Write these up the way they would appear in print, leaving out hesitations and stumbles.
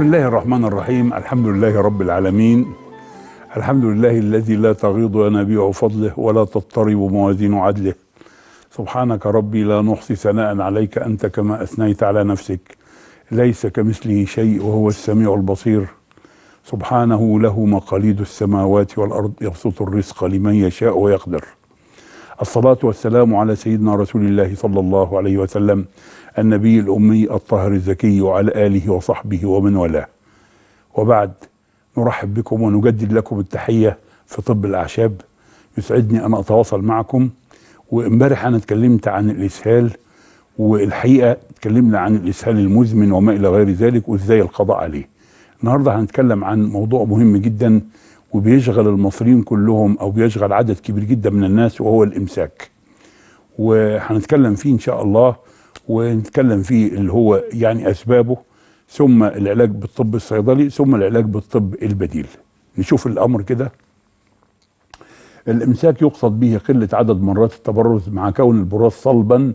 بسم الله الرحمن الرحيم. الحمد لله رب العالمين، الحمد لله الذي لا تغيض ينابيع فضله ولا تضطرب موازين عدله. سبحانك ربي لا نحصي ثناء عليك أنت كما أثنيت على نفسك، ليس كمثله شيء وهو السميع البصير. سبحانه له مقاليد السماوات والأرض، يبسط الرزق لمن يشاء ويقدر. الصلاة والسلام على سيدنا رسول الله صلى الله عليه وسلم، النبي الأمي الطاهر الزكي، وعلى آله وصحبه ومن والاه. وبعد، نرحب بكم ونجدد لكم التحية في طب الأعشاب. يسعدني أن أتواصل معكم. وإمبارح أنا اتكلمت عن الإسهال، والحقيقة اتكلمنا عن الإسهال المزمن وما إلى غير ذلك وإزاي القضاء عليه. النهاردة هنتكلم عن موضوع مهم جدا وبيشغل المصريين كلهم، أو بيشغل عدد كبير جدا من الناس، وهو الإمساك. وهنتكلم فيه إن شاء الله، ونتكلم فيه اللي هو يعني أسبابه، ثم العلاج بالطب الصيدلي، ثم العلاج بالطب البديل. نشوف الأمر كده. الإمساك يقصد به قلة عدد مرات التبرز مع كون البراز صلبا،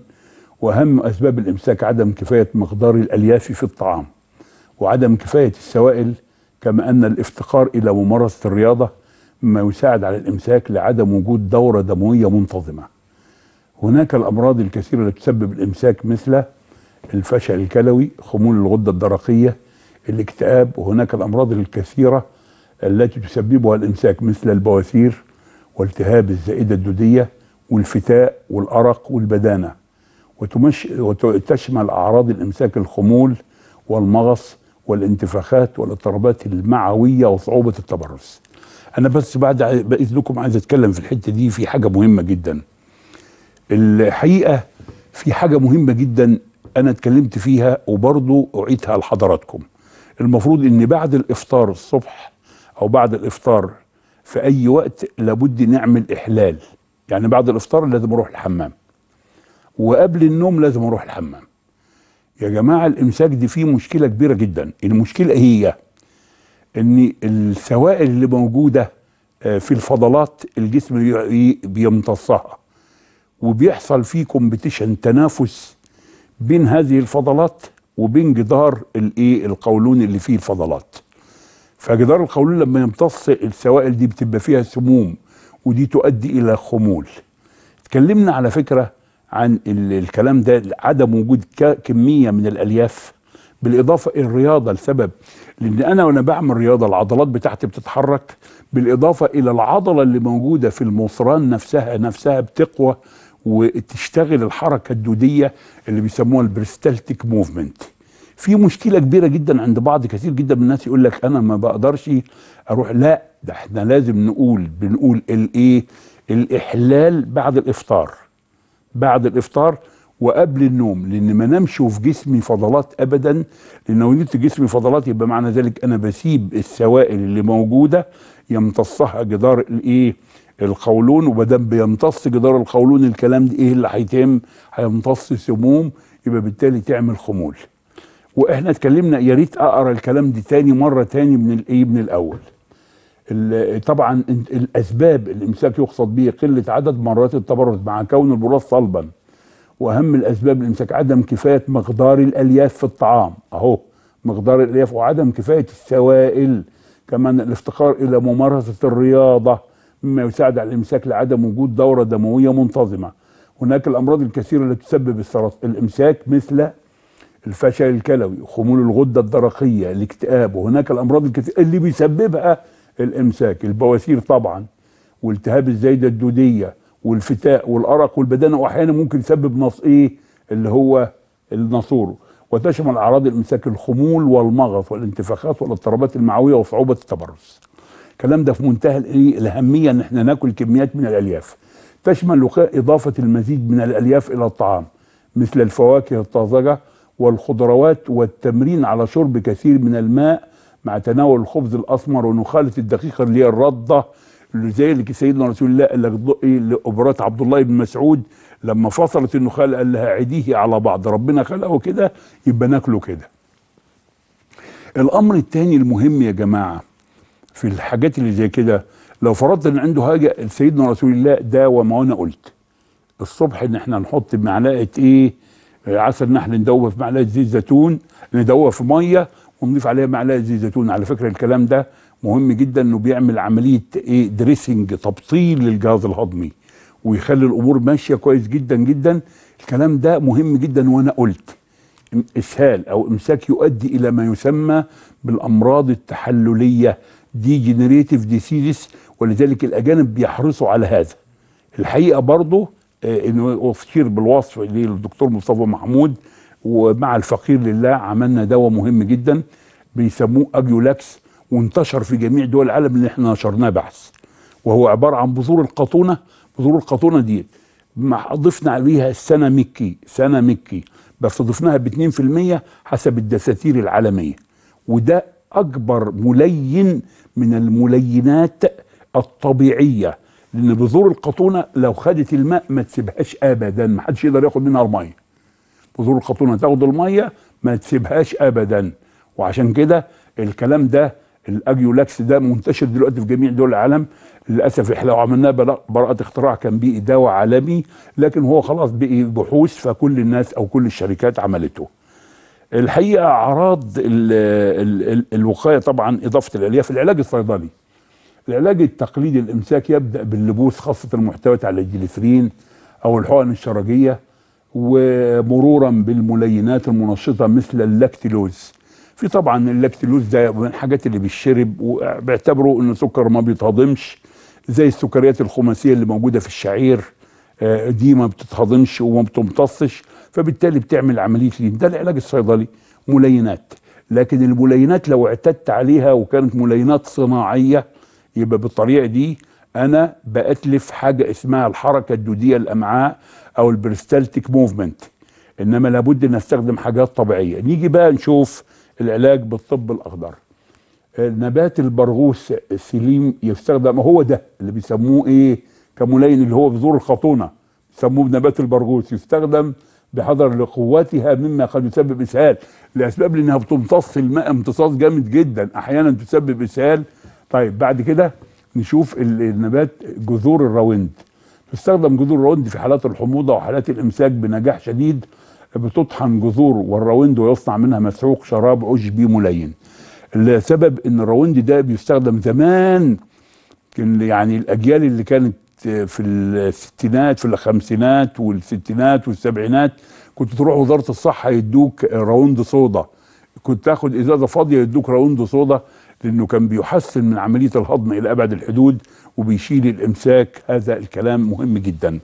وأهم أسباب الإمساك عدم كفاية مقدار الألياف في الطعام، وعدم كفاية السوائل، كما أن الافتقار إلى ممارسة الرياضة مما يساعد على الإمساك لعدم وجود دورة دموية منتظمة. هناك الأمراض الكثيرة التي تسبب الإمساك مثل الفشل الكلوي، خمول الغدة الدرقية، الاكتئاب. وهناك الأمراض الكثيرة التي تسببها الإمساك مثل البواسير والتهاب الزائدة الدودية والفتاء والأرق والبدانة. وتشمل أعراض الإمساك الخمول والمغص والانتفاخات والاضطرابات المعوية وصعوبة التبرز. أنا بس بعد إذنكم عايز أتكلم في الحتة دي في حاجة مهمة جدا. الحقيقة في حاجة مهمة جدا أنا اتكلمت فيها وبرضو أعيدها لحضراتكم. المفروض إن بعد الإفطار الصبح أو بعد الإفطار في أي وقت لابد نعمل إحلال. يعني بعد الإفطار لازم أروح الحمام، وقبل النوم لازم أروح الحمام. يا جماعة الإمساك دي فيه مشكلة كبيرة جدا. المشكلة هي إن السوائل اللي موجودة في الفضلات الجسم بيمتصها، وبيحصل فيه كومبيتيشن، تنافس بين هذه الفضلات وبين جدار القولون اللي فيه الفضلات. فجدار القولون لما يمتص السوائل دي بتبقى فيها سموم، ودي تؤدي إلى خمول. اتكلمنا على فكرة عن الكلام ده، عدم وجود كمية من الألياف، بالإضافة الرياضة السبب. لأن أنا وأنا بعمل رياضة العضلات بتاعتي بتتحرك، بالإضافة إلى العضلة اللي موجودة في المصران نفسها بتقوى وتشتغل الحركة الدودية اللي بيسموها البريستالتيك موفمنت. في مشكلة كبيرة جدا عند بعض، كثير جدا من الناس يقول لك أنا ما بقدرش أروح. لا، ده احنا لازم بنقول الإحلال بعد الإفطار وقبل النوم، لأن ما نمشي في جسمي فضلات أبدا. لأن لو نمت جسمي فضلات يبقى معنى ذلك أنا بسيب السوائل اللي موجودة يمتصها جدار القولون، وبدام بيمتص جدار القولون الكلام ده اللي هيتم هيمتص سموم، يبقى بالتالي تعمل خمول. واحنا اتكلمنا، يا ريت اقرا الكلام ده مره تاني من الاول. طبعا الاسباب الامساك يقصد به قله عدد مرات التبرز مع كون البراز صلبا، واهم الاسباب الامساك عدم كفايه مقدار الالياف في الطعام، اهو مقدار الالياف، وعدم كفايه السوائل، كمان الافتقار الى ممارسه الرياضه مما يساعد على الامساك لعدم وجود دوره دمويه منتظمه. هناك الامراض الكثيره التي تسبب الامساك مثل الفشل الكلوي، خمول الغده الدرقيه، الاكتئاب. وهناك الامراض الكثيره اللي بيسببها الامساك، البواسير طبعا، والتهاب الزايده الدوديه، والفتاء والارق والبدانه، واحيانا ممكن يسبب اللي هو الناصور. وتشمل اعراض الامساك الخمول والمغص والانتفاخات والاضطرابات المعويه وصعوبه التبرز. الكلام ده في منتهى الاهميه، ان احنا ناكل كميات من الالياف. تشمل اضافه المزيد من الالياف الى الطعام مثل الفواكه الطازجه والخضروات، والتمرين على شرب كثير من الماء مع تناول الخبز الاسمر ونخاله الدقيقه اللي هي الرده، اللي زي سيدنا رسول الله قال لك لابرات عبد الله بن مسعود لما فصلت النخاله قال لها عديه على بعض. ربنا خلقه كده يبقى ناكله كده. الامر الثاني المهم يا جماعه في الحاجات اللي زي كده، لو فرضت ان عنده حاجه سيدنا رسول الله داوى، ما انا قلت الصبح ان احنا نحط معلقه عسل نحل، ندوب في معلقه زيت زيتون، ندوب في ميه ونضيف عليها معلقه زيت زيتون. على فكره الكلام ده مهم جدا، انه بيعمل عمليه ايه؟ دريسنج، تبطيل للجهاز الهضمي، ويخلي الامور ماشيه كويس جدا جدا. الكلام ده مهم جدا. وانا قلت اسهال او امساك يؤدي الى ما يسمى بالامراض التحلليه، دي جينيريتيف ديسيزز، ولذلك الاجانب بيحرصوا على هذا. الحقيقه برضه انه افشير بالوصف للدكتور مصطفى محمود ومع الفقير لله، عملنا دواء مهم جدا بيسموه اجيولاكس، وانتشر في جميع دول العالم اللي احنا نشرناه بحث، وهو عباره عن بذور القطونه. بذور القطونه دي ضفنا عليها سنة مكي بس ضفناها ب2% حسب الدساتير العالميه، وده اكبر ملين من الملينات الطبيعيه، لان بذور القطونه لو خدت الماء ما تسيبهاش ابدا، ما حدش يقدر ياخد منها الميه. بذور القطونه تاخد الميه ما تسيبهاش ابدا، وعشان كده الكلام ده الاجيولاكس ده منتشر دلوقتي في جميع دول العالم. للاسف احنا لو عملناه براءه اختراع كان بقي دواء عالمي، لكن هو خلاص بقي بحوث، فكل الناس او كل الشركات عملته. الحقيقه اعراض الوقايه طبعا اضافه الالياف. العلاج الصيدلي، العلاج التقليدي الامساك يبدا باللبوس، خاصه المحتويات على الجليسرين او الحقن الشرجيه، ومرورا بالملينات المنشطه مثل اللاكتيلوز. في طبعا اللاكتيلوز ده من الحاجات اللي بيتشرب، وبيعتبروا انه سكر ما بيتهضمش، زي السكريات الخماسيه اللي موجوده في الشعير، دي ما بتتهضمش وما بتمتصش، فبالتالي بتعمل عمليه لين. ده العلاج الصيدلي ملينات. لكن الملينات لو اعتدت عليها وكانت ملينات صناعيه، يبقى بالطريقه دي انا باتلف حاجه اسمها الحركه الدوديه الامعاء او البريستالتيك موفمنت، انما لابد ان استخدم حاجات طبيعيه. نيجي بقى نشوف العلاج بالطب الاخضر. نبات البرغوث السليم يستخدم، هو ده اللي بيسموه ايه كملين، اللي هو بذور الخطونه بيسموه بنبات البرغوث، يستخدم بحذر لقوتها مما قد يسبب اسهال، لاسباب لانها بتمتص الماء امتصاص جامد جدا، احيانا تسبب اسهال. طيب بعد كده نشوف النبات جذور الراوند. تستخدم جذور الراوند في حالات الحموضه وحالات الامساك بنجاح شديد. بتطحن جذور والراوند ويصنع منها مسحوق شراب عش بيه ملين. السبب ان الراوند ده بيستخدم زمان، يعني الاجيال اللي كانت في الستينات في الخمسينات والستينات والسبعينات، كنت تروح وزاره الصحه يدوك راوند صودا، كنت تاخد ازازه فاضيه يدوك راوند صودا، لانه كان بيحسن من عمليه الهضم الى ابعد الحدود وبيشيل الامساك. هذا الكلام مهم جدا.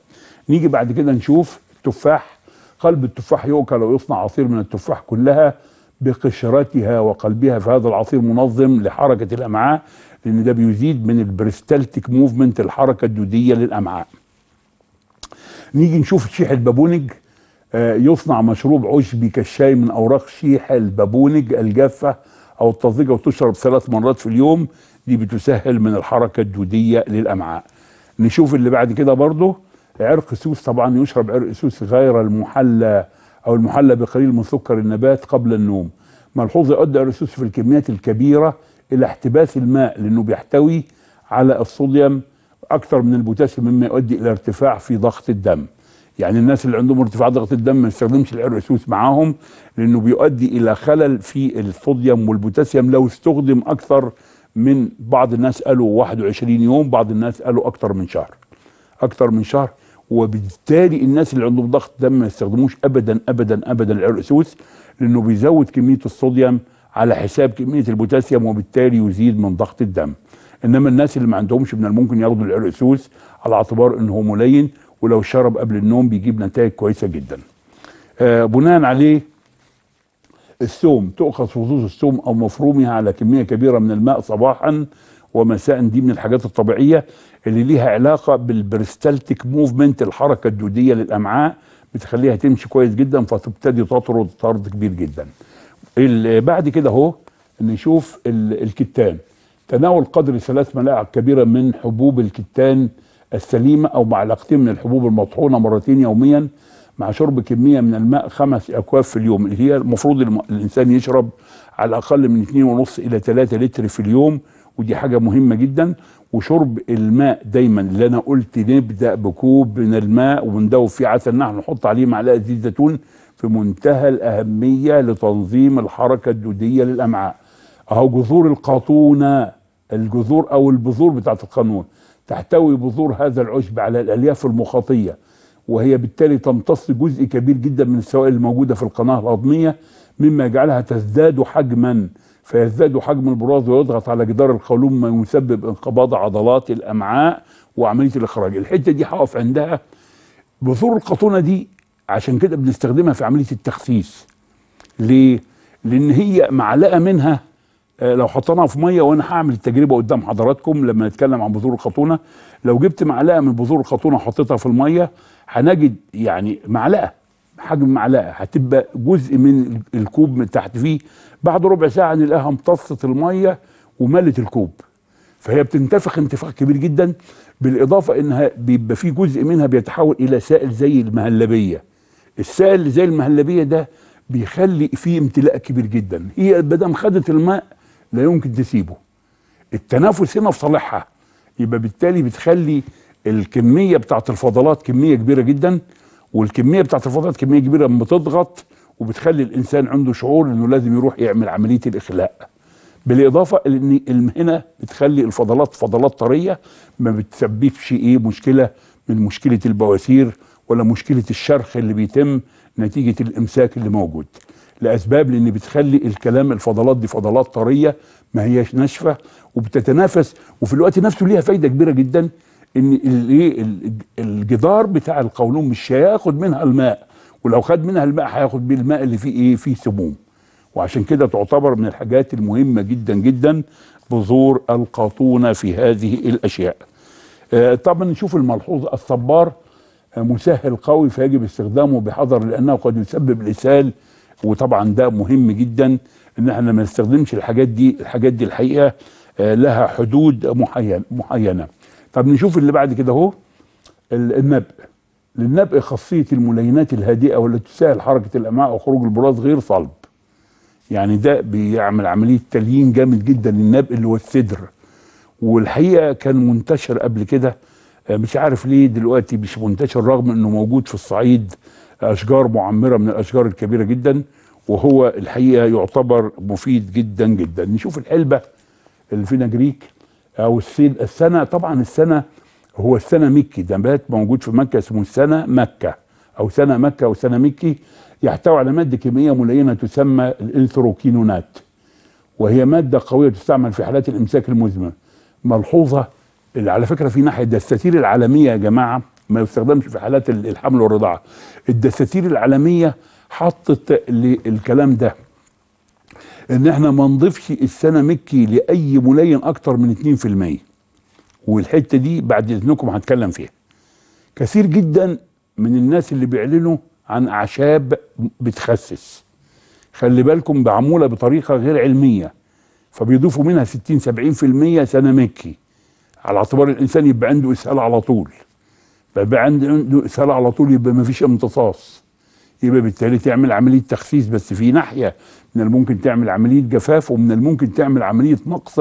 نيجي بعد كده نشوف التفاح. قلب التفاح يؤكل ويصنع عصير من التفاح كلها بقشرتها وقلبها، فهذا العصير منظم لحركه الامعاء، لان ده بيزيد من البريستالتيك موفمنت، الحركه الدوديه للامعاء. نيجي نشوف شيح البابونج. يصنع مشروب عشبي كالشاي من اوراق شيح البابونج الجافه او الطازجه، وتشرب 3 مرات في اليوم، دي بتسهل من الحركه الدوديه للامعاء. نشوف اللي بعد كده برضه عرق سوس. طبعا يشرب عرق سوس غير المحلى او المحلى بقليل من سكر النبات قبل النوم. ملحوظ يؤدي عرق السوس في الكميات الكبيره الى احتباس الماء، لانه بيحتوي على الصوديوم اكثر من البوتاسيوم، مما يؤدي الى ارتفاع في ضغط الدم. يعني الناس اللي عندهم ارتفاع ضغط الدم ما يستخدمش العرق سوس معاهم، لانه بيؤدي الى خلل في الصوديوم والبوتاسيوم لو استخدم اكثر من، بعض الناس قالوا 21 يوم، بعض الناس قالوا اكثر من شهر. وبالتالي الناس اللي عندهم ضغط دم ما يستخدموش ابدا ابدا ابدا العرق السوس، لانه بيزود كميه الصوديوم على حساب كميه البوتاسيوم، وبالتالي يزيد من ضغط الدم. انما الناس اللي ما عندهمش من الممكن ياخدوا العرق السوس على اعتبار انه ملين، ولو شرب قبل النوم بيجيب نتائج كويسه جدا. بناء عليه الثوم. تؤخذ فصوص الثوم او مفرومها على كميه كبيره من الماء صباحا ومساء، دي من الحاجات الطبيعيه اللي ليها علاقه بالبريستالتيك موفمنت، الحركه الدوديه للامعاء، بتخليها تمشي كويس جدا، فتبتدي تطرد طرد كبير جدا. بعد كده اهو نشوف الكتان. تناول قدر 3 ملاعق كبيره من حبوب الكتان السليمه او معلقتين من الحبوب المطحونه مرتين يوميا، مع شرب كميه من الماء 5 أكواب في اليوم، اللي هي المفروض الانسان يشرب على الاقل من 2.5 إلى 3 لتر في اليوم، ودي حاجه مهمه جدا. وشرب الماء دايما، اللي انا قلت نبدا بكوب من الماء وندوب فيه عسل نحن، نحط عليه معلقه زيت زيتون، في منتهى الأهمية لتنظيم الحركة الدودية للأمعاء. أهو جذور القطونة، الجذور أو البذور بتاعة القانون تحتوي بذور هذا العشب على الألياف المخاطية، وهي بالتالي تمتص جزء كبير جدا من السوائل الموجودة في القناة الهضمية، مما يجعلها تزداد حجما، فيزداد حجم البراز ويضغط على جدار القولون، ما يسبب انقباض عضلات الأمعاء وعملية الإخراج. الحتة دي هقف عندها. بذور القطونة دي عشان كده بنستخدمها في عملية التخسيس. ليه؟ لأن هي معلقة منها لو حطيناها في مية، وأنا هعمل التجربة قدام حضراتكم لما نتكلم عن بذور القطونة، لو جبت معلقة من بذور القطونة وحطيتها في المية هنجد يعني معلقة، حجم معلقة، هتبقى جزء من الكوب من تحت فيه. بعد ربع ساعة نلاقيها امتصت المية وملت الكوب، فهي بتنتفخ انتفاخ كبير جدا، بالإضافة إنها بيبقى في جزء منها بيتحول إلى سائل زي المهلبية. السائل اللي زي المهلبية ده بيخلي فيه امتلاء كبير جدا. هي ما دام خدت الماء لا يمكن تسيبه، التنافس هنا في صالحها، يبقى بالتالي بتخلي الكمية بتاعت الفضلات كمية كبيرة جدا، والكمية بتاعت الفضلات كمية كبيرة لما بتضغط، وبتخلي الإنسان عنده شعور إنه لازم يروح يعمل عملية الإخلاء. بالإضافة إن هنا بتخلي الفضلات فضلات طرية، ما بتسببش إيه مشكلة من مشكلة البواسير ولا مشكلة الشرخ اللي بيتم نتيجة الإمساك اللي موجود، لأسباب لأن بتخلي الكلام الفضلات دي فضلات طرية ما هياش ناشفة وبتتنافس، وفي الوقت نفسه ليها فايدة كبيرة جدا، إن الجدار بتاع القولون مش هياخد منها الماء، ولو خد منها الماء هياخد بيه الماء اللي فيه إيه؟ فيه سموم. وعشان كده تعتبر من الحاجات المهمة جدا جدا بذور القاطونة في هذه الأشياء. طبعا نشوف الملحوظ. الصبار مسهل قوي فيجب استخدامه بحذر لأنه قد يسبب الإسهال، وطبعا ده مهم جدا إن احنا ما نستخدمش الحاجات دي. الحاجات دي الحقيقة لها حدود معينة. طب نشوف اللي بعد كده اهو. النبق. للنبق خاصية الملينات الهادئة والتي تسهل حركة الأمعاء وخروج البراز غير صلب. يعني ده بيعمل عملية تليين جامد جدا للنبق اللي هو الصدر، والحقيقة كان منتشر قبل كده، مش عارف ليه دلوقتي مش منتشر، رغم انه موجود في الصعيد اشجار معمرة من الاشجار الكبيرة جدا، وهو الحقيقة يعتبر مفيد جدا جدا. نشوف الحلبة اللي في نجريك او السين. السنة طبعا السنة هو السنة مكي، ده بات موجود في مكة اسمه السنة مكة او سنة مكة او سنة مكي. يحتوي على مادة كيميائية ملينة تسمى الإلثروكينونات، وهي مادة قوية تستعمل في حالات الإمساك المزمن. ملحوظة اللي على فكرة في ناحية الدساتير العالمية يا جماعة ما يستخدمش في حالات الحمل والرضاعة. الدساتير العالمية حطت للكلام ده إن احنا ما نضيفش السنة مكي لأي ملين أكتر من 2%، والحتة دي بعد إذنكم هنتكلم فيها. كثير جدا من الناس اللي بيعلنوا عن أعشاب بتخسس، خلي بالكم، بعمولة بطريقة غير علمية، فبيضيفوا منها 60-70% سنامكي، على اعتبار الإنسان يبقى عنده إسهال على طول، يبقى عنده إسهال على طول، يبقى مفيش امتصاص، يبقى بالتالي تعمل عملية تخسيس. بس في ناحية من الممكن تعمل عملية جفاف، ومن الممكن تعمل عملية نقص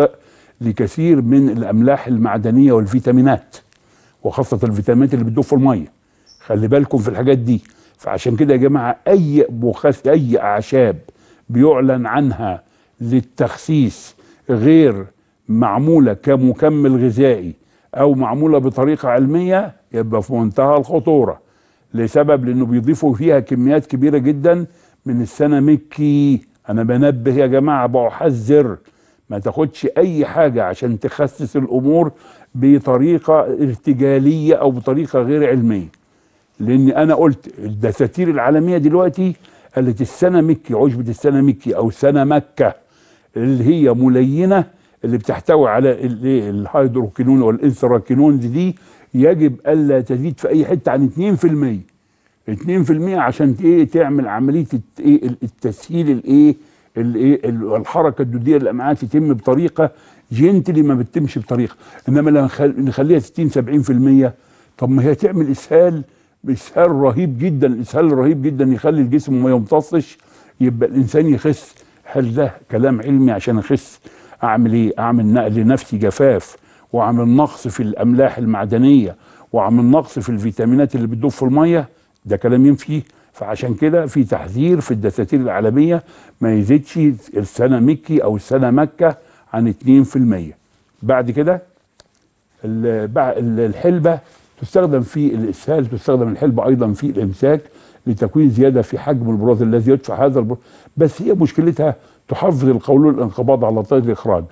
لكثير من الأملاح المعدنية والفيتامينات، وخاصة الفيتامينات اللي بتدوب في المية، خلي بالكم في الحاجات دي. فعشان كده يا جماعة أي أعشاب بيعلن عنها للتخسيس غير معمولة كمكمل غذائي أو معمولة بطريقة علمية يبقى في منتهى الخطورة، لسبب لأنه بيضيفوا فيها كميات كبيرة جدا من السنامكي. أنا بنبه يا جماعة، بحذر، ما تاخدش أي حاجة عشان تخسس الأمور بطريقة ارتجالية أو بطريقة غير علمية، لأن أنا قلت الدساتير العالمية دلوقتي قالت السنة مكي، عشبة السنة مكي أو سنة مكة اللي هي ملينة اللي بتحتوي على الهيدروكينون والإنسراكينون دي يجب ألا تزيد في أي حتة عن 2%، عشان إيه؟ تعمل عملية التسهيل الحركة الدودية للأمعاء تتم بطريقة جنتلي، ما بتتمش بطريقة. إنما لما نخليها 60-70%، طب ما هي تعمل إسهال رهيب جدا، الإسهال رهيب جدا يخلي الجسم ما يمتصش، يبقى الإنسان يخس. هل ده كلام علمي؟ عشان أخس أعمل إيه؟ أعمل نقل نفسي جفاف، وأعمل نقص في الأملاح المعدنية، وأعمل نقص في الفيتامينات اللي بتدوب في المية. ده كلام ينفي؟ فعشان كده في تحذير في الدساتير العالميه ما يزيدش السنه مكي او السنه مكه عن 2%. بعد كده الحلبه تستخدم في الاسهال، تستخدم الحلبه ايضا في الامساك لتكوين زياده في حجم البراز الذي يدفع هذا البراز، بس هي مشكلتها تحفظ القولون الانقباض على طريقه الاخراج.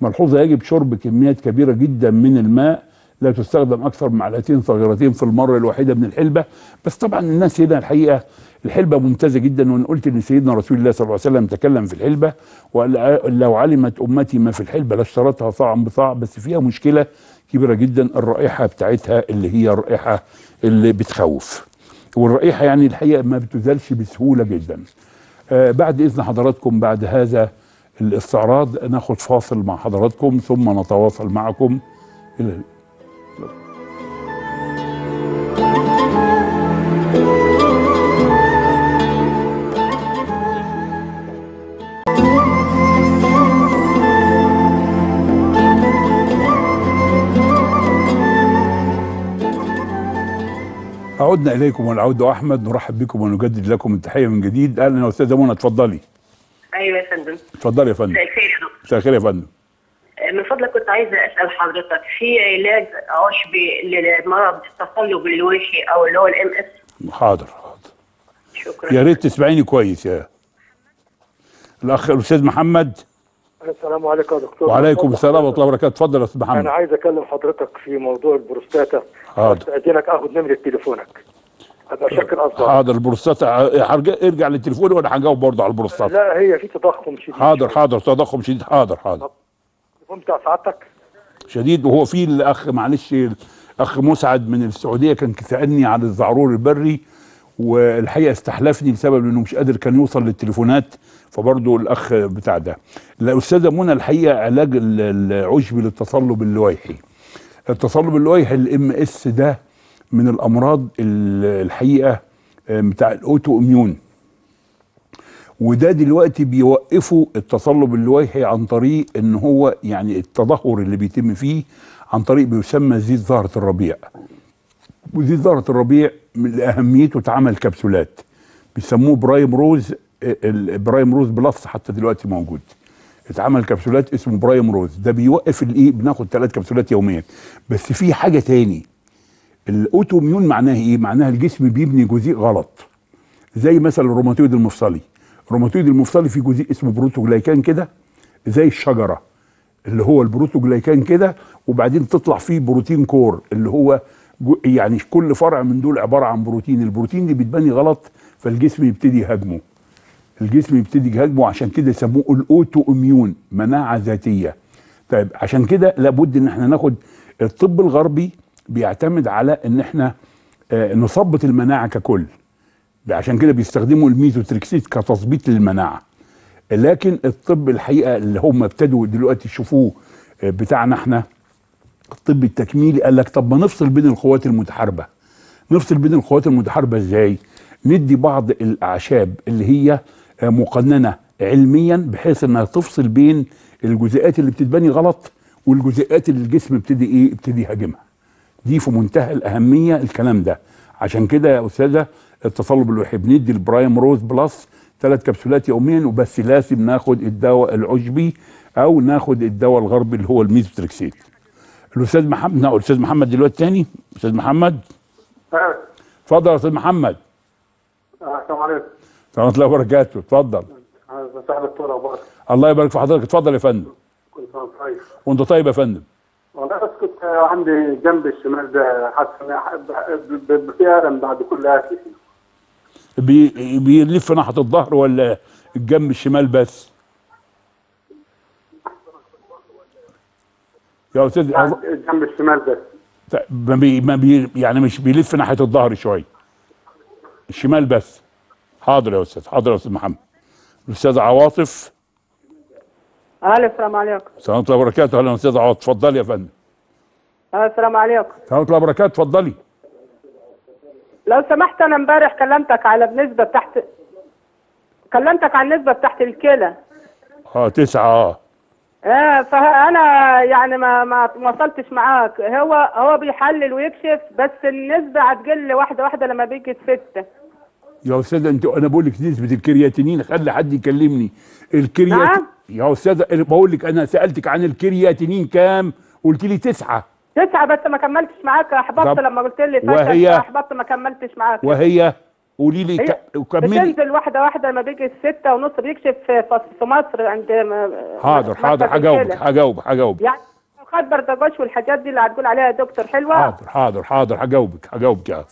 ملحوظه يجب شرب كميات كبيره جدا من الماء، لا تستخدم اكثر من معلقتين صغيرتين في المره الواحده من الحلبه. بس طبعا الناس هنا الحقيقه الحلبه ممتازه جدا، وانا قلت ان سيدنا رسول الله صلى الله عليه وسلم تكلم في الحلبه وقال لو علمت امتي ما في الحلبه لاشترتها صاعا بصاع، بس فيها مشكله كبيره جدا، الرائحه بتاعتها اللي هي الرائحه اللي بتخوف، والرائحه يعني الحقيقه ما بتزالش بسهوله جدا. بعد اذن حضراتكم بعد هذا الاستعراض ناخد فاصل مع حضراتكم ثم نتواصل معكم. عدنا اليكم والعود احمد، نرحب بكم ونجدد لكم التحيه من جديد. اهلا يا استاذه منى، اتفضلي. ايوه يا فندم. اتفضلي يا فندم. مساء الخير يا دكتور. مساء الخير يا فندم. من فضلك كنت عايزه اسال حضرتك في علاج عشبي لمرض التصلب الوشي او اللي هو الMS؟ حاضر حاضر. شكرا. يا ريت تسمعيني كويس يا الاخ الاستاذ محمد. السلام عليكم يا دكتور. وعليكم السلام ورحمه الله وبركاته، اتفضل يا استاذ محمد. انا عايز اكلم حضرتك في موضوع البروستاتا. حاضر. استاذنك اخد نمره تليفونك. هبقى شكل اصغر. حاضر. البروستاتا ارجع للتليفون وانا هجاوب برضه على البروستاتا. لا هي في تضخم شديد. حاضر حاضر، تضخم شديد. حاضر حاضر. التليفون بتاع سعادتك شديد، وهو في الاخ معلش الاخ مسعد من السعوديه كان سالني عن الزعرور البري، والحقيقه استحلفني بسبب انه مش قادر كان يوصل للتليفونات، فبرضه الاخ بتاع ده. الاستاذه منى الحقيقه علاج العشب للتصلب اللويحي. التصلب اللويحي الMS ده من الامراض الحقيقه بتاع الاوتو اميون، وده دلوقتي بيوقفوا التصلب اللويحي عن طريق ان هو يعني التدهور اللي بيتم فيه عن طريق بيسمى زيت زهره الربيع. وزيت زهره الربيع من اهميته اتعمل كبسولات بيسموه برايم روز، البرايم روز بلس حتى دلوقتي موجود، اتعمل كبسولات اسمه برايم روز، ده بيوقف الايه، بناخد 3 كبسولات يوميا. بس في حاجه تاني، الاوتو اميون معناها ايه؟ معناها الجسم بيبني جزيء غلط، زي مثلا الروماتويد المفصلي. الروماتويد المفصلي في جزيء اسمه بروتوجلايكان كده زي الشجره، اللي هو البروتوجلايكان كده، وبعدين تطلع فيه بروتين كور اللي هو يعني كل فرع من دول عباره عن بروتين، البروتين دي بتبني غلط فالجسم يبتدي يهاجمه. الجسم يبتدي يهاجمه، عشان كده يسموه الاوتو اميون، مناعه ذاتيه. طيب عشان كده لابد ان احنا ناخد، الطب الغربي بيعتمد على ان احنا نثبط المناعه ككل، عشان كده بيستخدموا الميزوتريكسيت كتثبيط للمناعه. لكن الطب الحقيقه اللي هم ابتدوا دلوقتي يشوفوه بتاعنا احنا الطب التكميلي، قال لك طب ما نفصل بين القوات المتحاربه. نفصل بين القوات المتحاربه ازاي؟ ندي بعض الاعشاب اللي هي مقننه علميا بحيث انها تفصل بين الجزيئات اللي بتتبني غلط والجزيئات اللي الجسم ابتدي ايه؟ ابتدي يهاجمها. دي في منتهى الاهميه الكلام ده. عشان كده يا استاذه التصلب اللوحي بندي البرايم روز بلس 3 كبسولات يوميا، وبس لازم ناخد الدواء العشبي او ناخد الدواء الغربي اللي هو الميزوتريكسيت. الاستاذ محمد، نقول الاستاذ محمد دلوقتي تاني. استاذ محمد اتفضل يا استاذ محمد. السلام عليكم. ورحمه الله وبركاته، اتفضل. مساء الخير يا باشا. الله يبارك في حضرتك، اتفضل يا فندم. كل سنه وانت طيب. وانت طيب يا فندم. والله بس كنت عندي جنب الشمال ده حاسس في الم بعد كل اكل. بيلف ناحيه الظهر ولا الجنب الشمال بس؟ يا استاذ الجنب الشمال بس. يعني مش بيلف ناحيه الظهر شويه. الشمال بس. حاضر يا استاذ، حاضر يا استاذ محمد. الاستاذ عواطف. السلام عليكم. السلام ورحمه الله وبركاته. اهلا استاذ عواطف، اتفضلي يا فندم. السلام عليكم. السلام ورحمه الله وبركاته، اتفضلي. لو سمحت انا امبارح كلمتك على النسبه بتاعت الكلى. 9. فانا يعني ما وصلتش معاك. هو بيحلل ويكشف بس النسبه هتقل واحده واحده لما بيجي 6. يا استاذه انت، انا بقول لك نسبه الكرياتينين، خلي حد يكلمني. الكرياتين يا استاذه، بقول لك انا سالتك عن الكرياتينين كام؟ قلت لي 9 بس ما كملتش معاك، احبطت لما قلت لي وهي احبطت ما كملتش معاك. وهي قولي لي كملي، بتنزل واحده واحده لما بيجي 6:30 بيكشف في مصر عند حاضر هجاوبك يعني خد بردجاج والحاجات دي اللي هتقول عليها يا دكتور حلوه. حاضر هجاوبك يا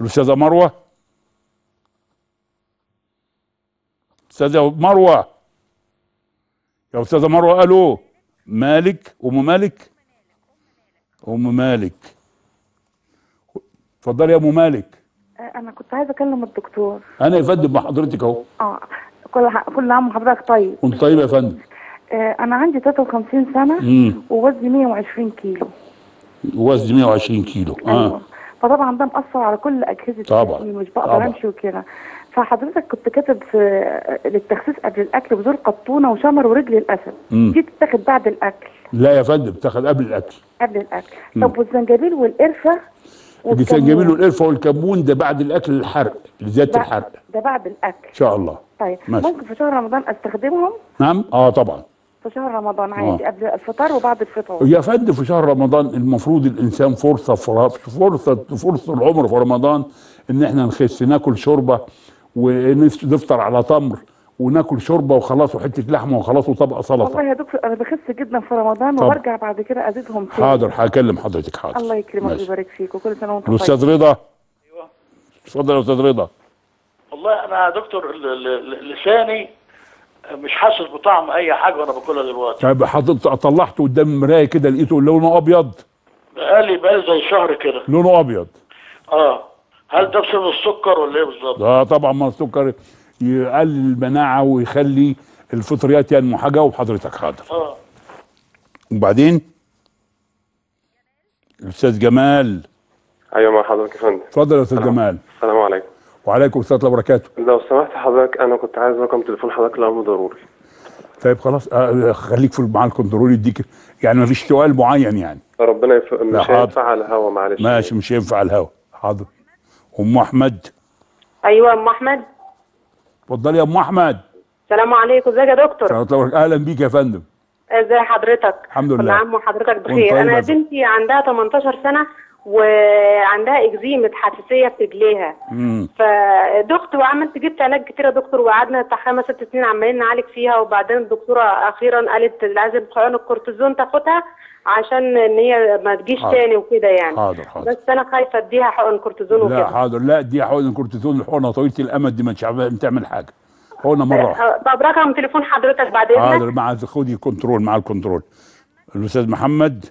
الاستاذه مروه. استاذه مروه، يا استاذه مروه، الو، مالك؟ ام مالك اتفضلي يا ام مالك. انا كنت عايزه اكلم الدكتور. انا يا فندم مع حضرتك اهو. كل عام وحضرتك طيب. كنت طيب يا فندم. انا عندي 53 سنه ووزني 120 كيلو. وزني 120 كيلو. ايوه. فطبعا ده مأثر على كل اجهزه جسمي، مش بقدر امشي وكده. فحضرتك كنت كاتب للتخسيس قبل الاكل بذور قطونه وشمر ورجل الاسد، دي تتاخد بعد الاكل؟ لا يا فندم، بتاخد قبل الاكل. طب والزنجبيل والقرفه؟ الزنجبيل والقرفه والكمون ده بعد الاكل، الحرق لزياده الحرق ده بعد الاكل ان شاء الله. طيب ماشي. ممكن في شهر رمضان استخدمهم؟ نعم طبعا في شهر رمضان عادي قبل الفطار وبعد الفطور يا فندم. في شهر رمضان المفروض الانسان فرصه العمر في رمضان ان احنا نخس، ناكل شوربه ونفطر على تمر وناكل شوربه وخلاص، وحته لحمه وخلاص، وطبقه سلطه. والله يا دكتور انا بخس جدا في رمضان وبرجع بعد كده ازيدهم تاني. حاضر هكلم حضرتك. حاضر، الله يكرمك ويبارك فيك، وكل سنه وانت طيب. الاستاذ رضا. ايوه اتفضل يا استاذ رضا. والله انا يا دكتور لساني مش حاسس بطعم اي حاجه وانا باكلها دلوقتي. طب حضرتك طلعته قدام المرايه كده لقيته لونه ابيض؟ بقالي زي شهر كده لونه ابيض. هل ده بسبب السكر ولا ايه بالظبط؟ طبعا، ما السكر يقلل المناعه ويخلي الفطريات ينمو. حاجه وحضرتك حاضر. وبعدين الاستاذ جمال. ايوه مع حضرتك يا فندم. اتفضل يا استاذ جمال. السلام عليكم. وعليكم السلام ورحمه الله وبركاته. لو سمحت حضرتك انا كنت عايز رقم تليفون حضرتك لامر ضروري. طيب خلاص، خليك مع الكنترول يديك، يعني ما فيش سؤال معين يعني. ربنا يوفقك. مش هينفع على الهوا، معلش. ماشي، مش هينفع على الهوا. حاضر. ام احمد. ايوه ام احمد. اتفضلي يا ام احمد. السلام عليكم، ازيك يا دكتور؟ اهلا بيك يا فندم. ازي حضرتك؟ الحمد لله. كل عام وحضرتك بخير. انا بنتي عندها 18 سنه وعندها اكزيمة حساسيه في رجليها. فدخت وعملت جبت علاج كتير يا دكتور، وقعدنا بتاع 5 6 سنين عمالين نعالج فيها، وبعدين الدكتوره اخيرا قالت لازم حقن الكورتيزون تاخدها عشان ان هي ما تجيش تاني وكده يعني. حاضر. بس انا خايفه اديها حقن كورتيزون وكده. لا حاضر، لا اديها حقن كورتيزون، الحقنه طويله الامد دي ما تعمل حاجه، حقنه مره واحده. طب رقم تليفون حضرتك بعد اذنك. حاضر، خدي كنترول مع الكنترول. الاستاذ محمد.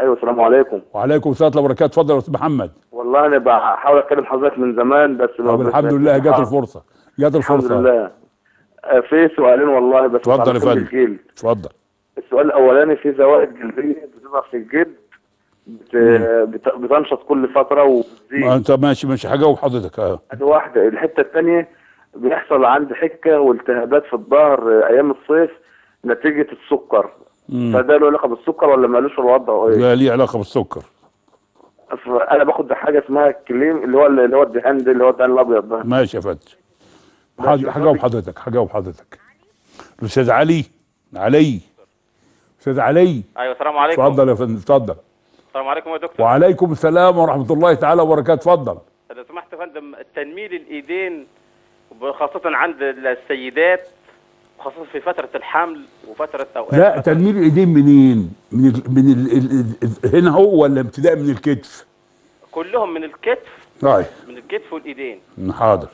ايوه السلام عليكم. وعليكم السلام ورحمه الله وبركاته. اتفضل يا استاذ محمد. والله انا بحاول اكلم حضرتك من زمان بس الحمد لله جت الفرصه، الحمد لله. في سؤالين والله بس. اتفضل يا فندم. اتفضل. السؤال الاولاني، في زوائد جلديه بتظهر في الجلد بتنشط كل فتره وبتزيد. انت ماشي حاجه وحضرتك ادي واحده. الحته الثانيه، بيحصل عندي حكه والتهابات في الظهر ايام الصيف نتيجه السكر. فده له علاقه بالسكر ولا مالوش في الوضع او ايه؟ لا ليه علاقه بالسكر. انا باخد حاجه اسمها الكليم اللي هو الدهان ده، اللي هو الدهان الابيض ده. ماشي يا فندم. حاجه وحضرتك. الاستاذ علي. استاذ علي. ايوه السلام عليكم. اتفضل يا فندم. اتفضل. السلام عليكم يا دكتور. وعليكم السلام ورحمه الله تعالى وبركاته. اتفضل. لو سمحت يا فندم، تنميل الايدين خاصه عند السيدات، خاصة في فترة الحمل وفترة أوقات. لا تنميل الإيدين منين؟ هنا هو ولا ابتداء من الكتف؟ كلهم من الكتف. طيب. من الكتف والإيدين. حاضر.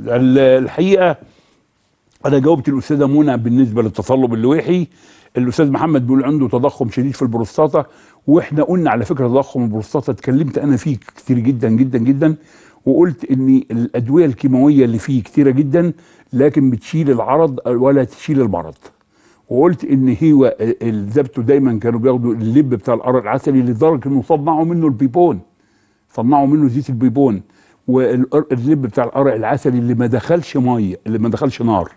الحقيقة أنا جاوبت الأستاذة منى بالنسبة للتصلب اللويحي. الأستاذ محمد بيقول عنده تضخم شديد في البروستاتا، وإحنا قلنا على فكرة تضخم البروستاتا اتكلمت أنا فيه كتير جدا جدا جدا، وقلت ان الادويه الكيماويه اللي فيه كتيره جدا لكن بتشيل العرض ولا تشيل المرض. وقلت ان هو الزبتو دايما كانوا بياخدوا اللب بتاع القرع العسلي لدرجه انه صنعوا منه البيبون، صنعوا منه زيت البيبون، واللب بتاع القرع العسلي اللي ما دخلش ميه، اللي ما دخلش نار.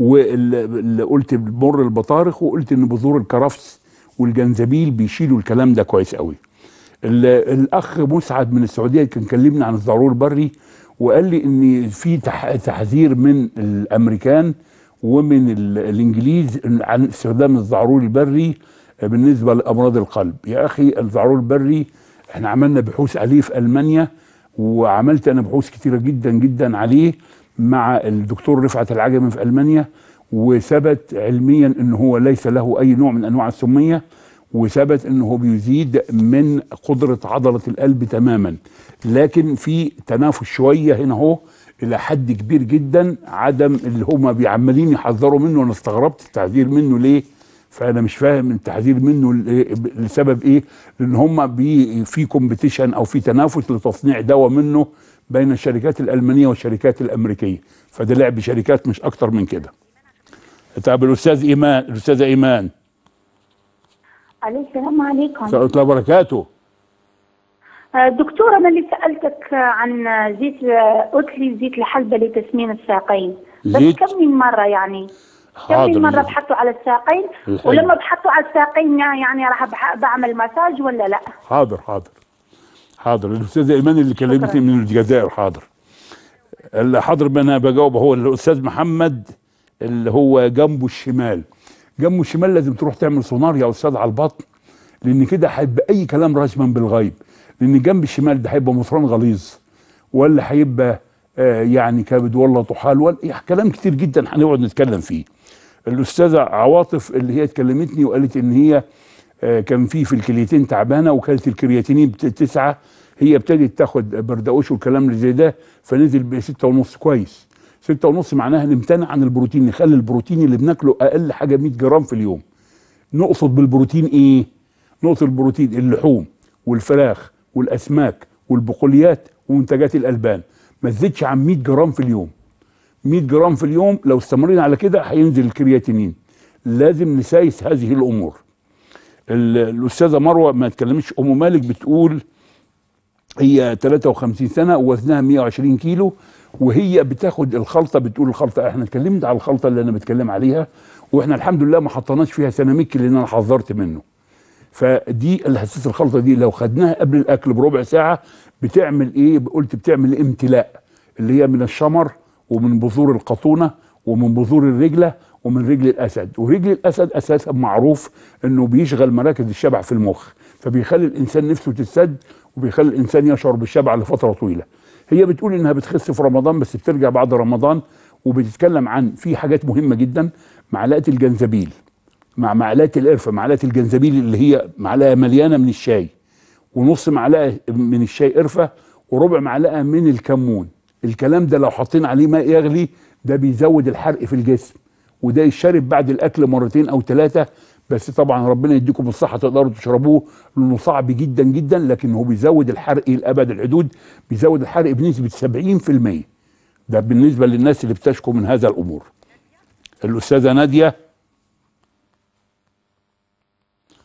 وقلت مر البطارخ، وقلت ان بذور الكرفس والجنزبيل بيشيلوا الكلام ده كويس قوي. الاخ مسعد من السعوديه كان كلمني عن الضرور البري وقال لي ان في تحذير من الامريكان ومن الانجليز عن استخدام الزعرور البري بالنسبه لامراض القلب. يا اخي الزعرور البري احنا عملنا بحوث عليه في المانيا، وعملت انا بحوث كتيره جدا جدا عليه مع الدكتور رفعت العجمي في المانيا، وثبت علميا ان هو ليس له اي نوع من انواع السميه، وثبت انه بيزيد من قدره عضله القلب تماما، لكن في تنافس شويه هنا اهو الى حد كبير جدا عدم اللي هم بيعملين يحذروا منه. انا استغربت التحذير منه ليه، فانا مش فاهم التحذير منه لسبب ايه، لان هم في كومبيتيشن او في تنافس لتصنيع دواء منه بين الشركات الالمانيه والشركات الامريكيه، فده لعب شركات مش اكتر من كده. طب الاستاذ ايمان، الاستاذه ايمان عليك السلام عليكم ورحمه الله وبركاته. دكتورة، أنا اللي سألتك عن زيت، قلت لي زيت الحلبة لتسمين الساقين، بس كم من مرة يعني؟ كم من مرة بحطه على الساقين؟ ولما بحطه على الساقين يعني راح بعمل مساج ولا لا؟ حاضر حاضر حاضر. الأستاذ إيمان اللي كلمتني من الجزائر. حاضر اللي حاضر. أنا بجاوب هو الأستاذ محمد اللي هو جنبه الشمال، جنبه الشمال لازم تروح تعمل سونار يا أستاذ على البطن، لأن كده هيبقى أي كلام رجما بالغيب، لأن الجنب الشمال ده هيبقى مفران غليظ، ولا هيبقى يعني كبد ولا طحال ولا كلام كتير جدا هنقعد نتكلم فيه. الأستاذة عواطف اللي هي اتكلمتني وقالت إن هي كان في الكليتين تعبانة وكانت الكرياتينين 9، هي ابتدت تاخد بردقوش والكلام اللي زي ده، فنزل ب 6.5 كويس. 6.5 معناها نمتنع عن البروتين، نخلي البروتين اللي بناكله أقل حاجة 100 جرام في اليوم. نقصد بالبروتين إيه؟ نقصد البروتين اللحوم والفراخ والاسماك والبقوليات ومنتجات الالبان، ما تزيدش عن 100 جرام في اليوم. 100 جرام في اليوم لو استمرينا على كده هينزل الكرياتينين. لازم نسايس هذه الامور. الاستاذه مروه ما تكلمتش، ام مالك بتقول هي 53 سنه ووزنها 120 كيلو وهي بتاخد الخلطه، بتقول الخلطه احنا اتكلمنا على الخلطه اللي انا بتكلم عليها، واحنا الحمد لله ما حطيناش فيها سيراميك لان انا حذرت منه. فدي الحساس الخلطه دي لو خدناها قبل الاكل بربع ساعه بتعمل ايه؟ قلت بتعمل امتلاء اللي هي من الشمر ومن بذور القطونه ومن بذور الرجله ومن رجل الاسد، ورجل الاسد اساسا معروف انه بيشغل مراكز الشبع في المخ، فبيخلي الانسان نفسه تتسد وبيخلي الانسان يشعر بالشبع لفتره طويله. هي بتقول انها بتخس في رمضان بس بترجع بعد رمضان، وبتتكلم عن في حاجات مهمه جدا، معلقه الجنزبيل مع معلقه القرفه، معلقه الجنزبيل اللي هي معلقه مليانه من الشاي، ونص معلقه من الشاي قرفه، وربع معلقه من الكمون. الكلام ده لو حاطين عليه ماء يغلي ده بيزود الحرق في الجسم، وده يشرب بعد الاكل مرتين او 3 بس، طبعا ربنا يديكم الصحه تقدروا تشربوه لانه صعب جدا جدا، لكن هو بيزود الحرق لابعد الحدود، بيزود الحرق بنسبه 70%. ده بالنسبه للناس اللي بتشكو من هذا الامور. الاستاذه ناديه،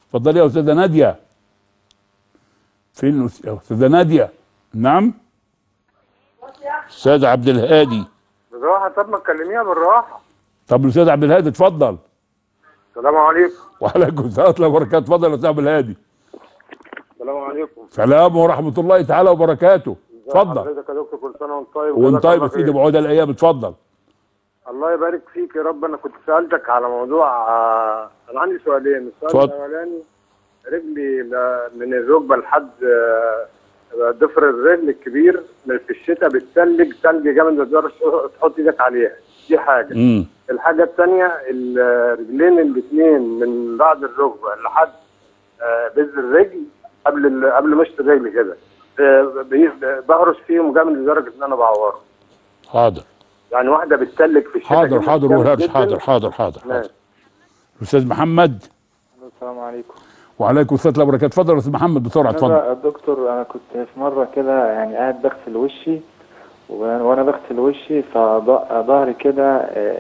اتفضلي يا استاذه ناديه. فين استاذه ناديه؟ نعم استاذ عبد الهادي. بالراحه، طب ما تكلميها بالراحه. طب الاستاذ عبد الهادي اتفضل. السلام عليكم. وعليكم السلام ورحمه الله وبركاته. اتفضل يا استاذ عبد الهادي. السلام عليكم. سلام ورحمه الله تعالى وبركاته. اتفضل حضرتك يا دكتور. كل سنه وانت طيب. وانت طيب يا سيدي بعودة الايام. اتفضل. الله يبارك فيك يا رب. انا كنت سالتك على موضوع، انا عندي سؤالين. السؤال الاولاني، رجلي من الركبه لحد ضفر الرجل الكبير في الشتاء بتثلج ثلج جامد، ما تقدرش تحط ايدك عليها، دي حاجه. الحاجه الثانيه، الرجلين الاثنين من بعد الركبه لحد بذ الرجل قبل مشط الرجل كده بهرش فيهم جامد لدرجه ان انا بعوره. حاضر. يعني واحدة بتسلك في الشارع. حاضر حاضر وهرش. حاضر حاضر حاضر حاضر. أستاذ محمد. السلام عليكم. وعليكم السلام ورحمة الله وبركاته. اتفضل يا أستاذ محمد بسرعة. اتفضل. يا دكتور، أنا كنت في مرة كده يعني قاعد بغسل وشي، وأنا بغسل وشي فظهري كده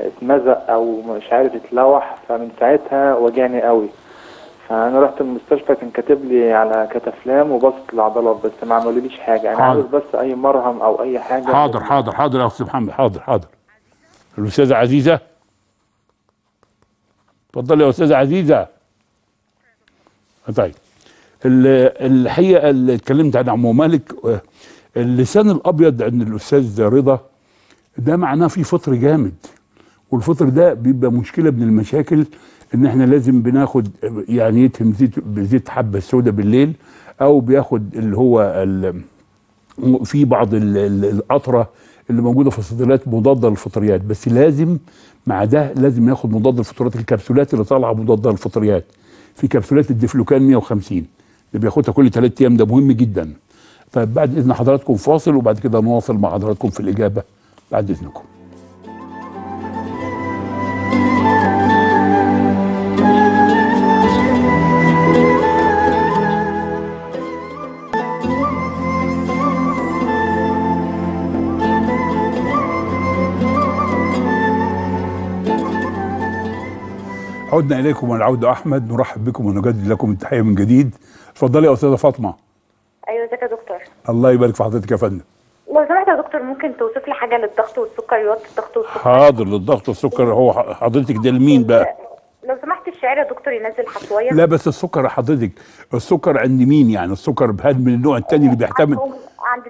اتمزق أو مش عارف اتلوح، فمن ساعتها وجعني قوي. فأنا رحت المستشفى، كان كاتب لي على كتافلام وبسط العضلات بس ما عملوليش حاجة. أنا عاوز بس أي مرهم أو أي حاجة. حاضر حاضر حاضر يا أستاذ محمد. حاضر حاضر. الأستاذة عزيزة. اتفضلي يا أستاذة عزيزة. طيب الحقيقه اللي اتكلمت عن عمو مالك، اللسان الابيض عند الاستاذ رضا ده معناه فيه فطر جامد، والفطر ده بيبقى مشكله من المشاكل ان احنا لازم بناخد يعني يتهم زيت بزيت حبه سودا بالليل، او بياخد اللي هو في بعض القطره اللي موجوده في الصيدليات مضاده للفطريات، بس لازم مع ده لازم ياخد مضاد الفطريات، الكبسولات اللي طالعه مضاده للفطريات، في كبسولات الديفلوكان 150 اللي بياخدها كل 3 ايام، ده مهم جدا. طيب بعد اذن حضراتكم فاصل، وبعد كده نواصل مع حضراتكم في الاجابه بعد اذنكم. عدنا اليكم، والعود احمد. نرحب بكم ونجدد لكم التحيه من جديد. اتفضلي يا استاذه فاطمه. ايوه ازيك يا دكتور. الله يبارك في حضرتك يا فندم. لو سمحت يا دكتور ممكن توصف لي حاجه للضغط والسكر، رياضه الضغط والسكر. حاضر، للضغط والسكر. هو حضرتك ده لمين بقى؟ لو سمحت الشعر يا دكتور ينزلها شويه. لا بس السكر حضرتك، السكر عند مين يعني؟ السكر بهاد من النوع الثاني اللي بيحتمل عند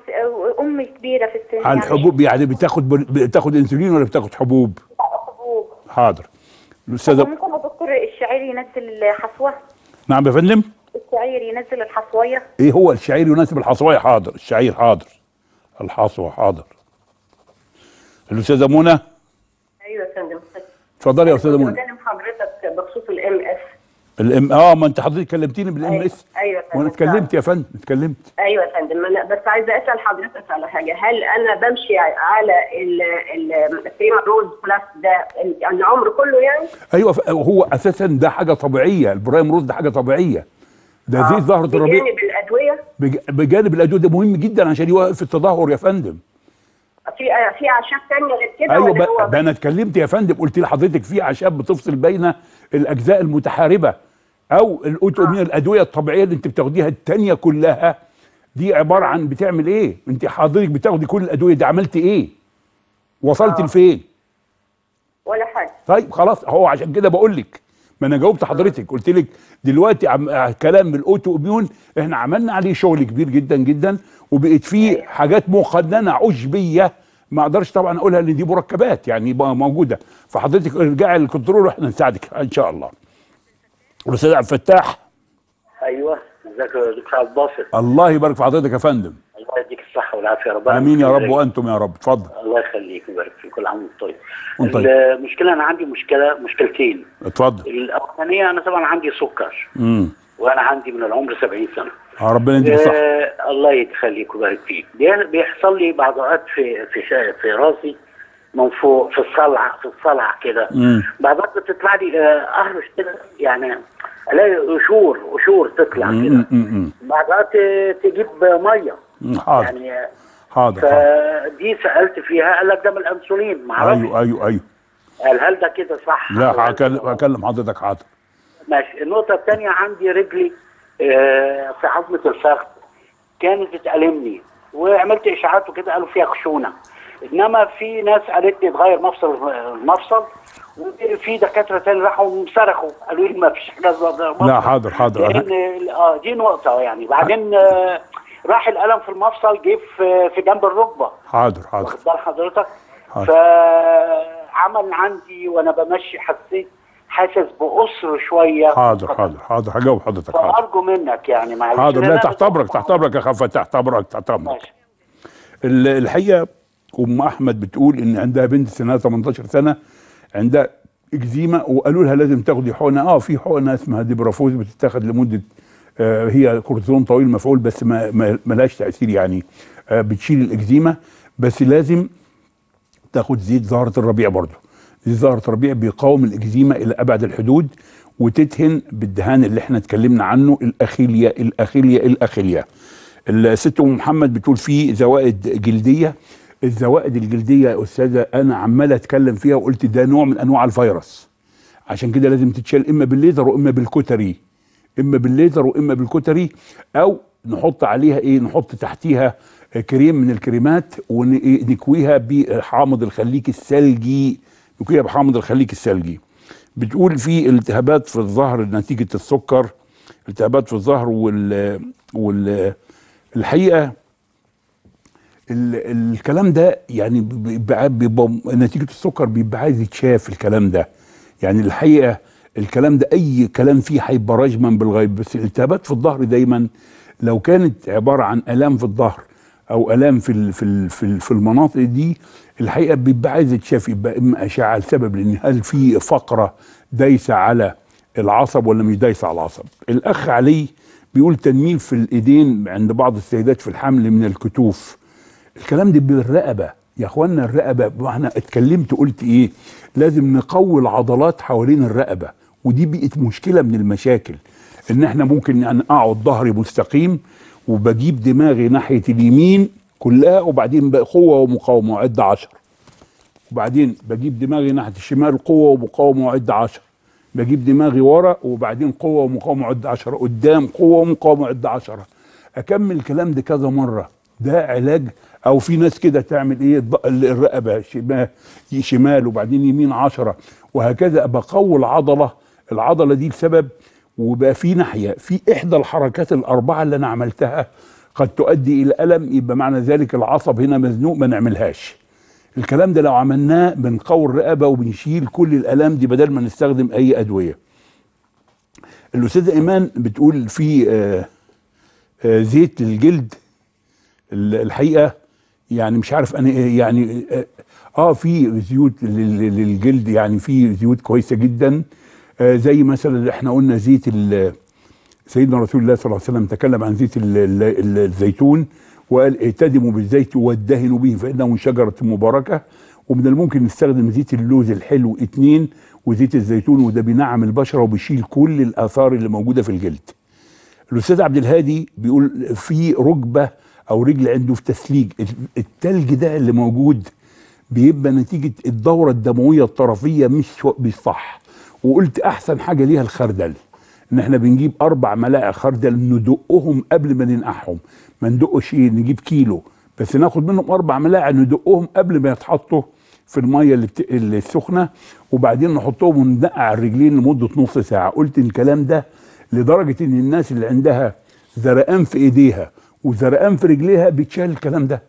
ام كبيره في السن على الحبوب، يعني بتاخد انسولين ولا بتاخد حبوب؟ حبوب. حاضر. ممكن يا دكتور الشعير ينزل الحصوه؟ نعم يا فندم؟ الشعير ينزل الحصويه؟ ايه هو الشعير يناسب الحصويه؟ حاضر، الشعير حاضر، الحصوه حاضر. الاستاذه منى. ايوه يا فندم. اتفضلي يا استاذه منى. بكلم حضرتك بخصوص الام اس. الام ما انت حضرتك كلمتيني بالام اس. ايوه يا فندم. وانا اتكلمت يا فندم، اتكلمت. ايوه يا فندم، انا بس عايزه اسال حضرتك على حاجه، هل انا بمشي على الكريم الروز بلاس ده العمر كله يعني؟ ايوه، هو اساسا ده حاجه طبيعيه، البرايم روز ده حاجه طبيعيه. ده زيت زهره الربيع. بجانب الادويه؟ بجانب الادويه، ده مهم جدا عشان يوقف التدهور يا فندم. في اعشاب ثانيه غير كده؟ ايوه، ده انا اتكلمت يا فندم، قلت لحضرتك في اعشاب بتفصل بين الاجزاء المتحاربه او الاوتومين. الادويه الطبيعيه اللي انت بتاخديها الثانيه كلها دي عباره عن بتعمل ايه؟ انت حضرتك بتاخدي كل الادويه دي، عملت ايه؟ وصلت لفين؟ ولا حاجه. طيب خلاص، هو عشان كده بقول لك، ما انا جاوبت حضرتك، قلت لك دلوقتي كلام الاوتومين احنا عملنا عليه شغل كبير جدا جدا، وبقت فيه حاجات مقننه عشبيه، ما اقدرش طبعا اقولها لان دي مركبات يعني موجوده، فحضرتك ارجعي للكنترول واحنا نساعدك ان شاء الله. الاستاذ عبد الفتاح. ايوه ازيك يا دكتور عبدالباسط. الله يبارك في حضرتك يا فندم. الله يديك الصحه والعافيه يا رب. امين يا رب وانتم يا رب. اتفضل. الله يخليك ويبارك فيك، كل عام وانت طيب. المشكله انا عندي مشكلتين. اتفضل. الاولانيه انا طبعا عندي سكر، وانا عندي من العمر 70 سنه. ربنا يديك الصحه. الله يخليك ويبارك فيك. بيحصل لي بعض اوقات في راسي من فوق، في الصلع كده، بعدين بتطلع لي اهرش كده، يعني الاقي قشور تطلع كده، بعدين تجيب ميه. حاضر. يعني حاضر. فدي سالت فيها قال لك ده من الانسولين، ما اعرفش. ايوه قال هل ده كده صح؟ لا هكلم حضرتك. حاضر ماشي. النقطه الثانيه عندي رجلي في عظمه الفخذ كانت بتألمني، وعملت اشاعات وكده قالوا فيها خشونه، انما في ناس قالت لي تغير مفصل، وفي دكاتره ثاني راحوا صرخوا قالوا لي ما فيش حاجه اسمها مفصل. لا حاضر. لان دي نقطه يعني. بعدين راح الالم في المفصل جه في جنب الركبه. حاضر. واخد بال حضرتك؟ فعمل عندي وانا بمشي حاسس بقصر شويه. حاضر هجاوب حضرتك. فارجو منك يعني معلش. حاضر. لا تحت امرك يا خفه، تحت امرك. الحقيقه ام احمد بتقول ان عندها بنت سنها 18 سنه عندها اكزيما، وقالوا لها لازم تاخدي حقنه. في حقنه اسمها ديبرافوز بتتاخد لمده، هي كورتيزون طويل مفعول، بس ما لهاش تاثير يعني، بتشيل الاكزيما، بس لازم تاخد زيت زهره الربيع برضه. زيت زهره الربيع بيقاوم الاكزيما الى ابعد الحدود، وتدهن بالدهان اللي احنا اتكلمنا عنه، الاخيليا. الست ام محمد بتقول في زوائد جلديه. الزوائد الجلديه يا استاذه انا عمال اتكلم فيها وقلت ده نوع من انواع الفيروس، عشان كده لازم تتشال اما بالليزر واما بالكوتري، او نحط عليها ايه، نحط تحتيها كريم من الكريمات، ونكويها بحامض الخليك الثلجي، بتقول في التهابات في الظهر نتيجه السكر. التهابات في الظهر. والحقيقه الكلام ده يعني بيبقى نتيجه السكر، بيبقى عايز يتشاف الكلام ده. يعني الحقيقه الكلام ده اي كلام فيه هيبقى رجما بالغيب. بس الالتهابات في الظهر دايما لو كانت عباره عن الام في الظهر او الام في المناطق دي، الحقيقه بيبقى عايز يتشاف، يبقى اما اشعه لسبب، لان هل في فقره دايسه على العصب ولا مش دايسه على العصب. الاخ علي بيقول تنميل في الايدين عند بعض السيدات في الحمل من الكتوف. الكلام ده بالرقبه يا اخوانا. الرقبه احنا اتكلمت قلت ايه، لازم نقوي العضلات حوالين الرقبه، ودي بقت مشكله من المشاكل، ان احنا ممكن ان اقعد ظهري مستقيم وبجيب دماغي ناحيه اليمين كلها، وبعدين قوه ومقاومه وعد 10، وبعدين بجيب دماغي ناحيه الشمال قوه ومقاومه وعد 10، بجيب دماغي ورا وبعدين قوه ومقاومه وعد 10، قدام قوه ومقاومه وعد 10، اكمل الكلام ده كذا مره. ده علاج. او في ناس كده تعمل ايه، الرقبه شمال وبعدين يمين 10 وهكذا، بقوي العضله دي لسبب. وبقى في ناحيه في احدى الحركات الاربعه اللي انا عملتها قد تؤدي الى الم، يبقى معنى ذلك العصب هنا مزنوق، ما نعملهاش. الكلام ده لو عملناه بنقوي الرقبه وبنشيل كل الالام دي بدل ما نستخدم اي ادويه. الاستاذه ايمان بتقول في زيت للجلد. الحقيقه يعني مش عارف انا يعني في زيوت للجلد، يعني في زيوت كويسه جدا، زي مثلا احنا قلنا زيت سيدنا رسول الله صلى الله عليه وسلم تكلم عن زيت الزيتون وقال اعتدموا بالزيت وادهنوا به فانه من شجره مباركه. ومن الممكن نستخدم زيت اللوز الحلو 2 وزيت الزيتون، وده بينعم البشره وبيشيل كل الاثار اللي موجوده في الجلد. الاستاذ عبد الهادي بيقول في ركبه او رجل عنده في تسليج. التلج ده اللي موجود بيبقى نتيجه الدوره الدمويه الطرفيه مش صح. وقلت احسن حاجه ليها الخردل، ان احنا بنجيب 4 ملاعق خردل ندقهم قبل ما ننقعهم، ما ندقش ايه نجيب كيلو بس ناخد منهم 4 ملاعق ندقهم قبل ما يتحطوا في الميه اللي السخنه، وبعدين نحطهم وندقع الرجلين لمده نص ساعه. قلت الكلام ده لدرجه ان الناس اللي عندها زرقان في ايديها وزرقان في رجليها بيتشال الكلام ده،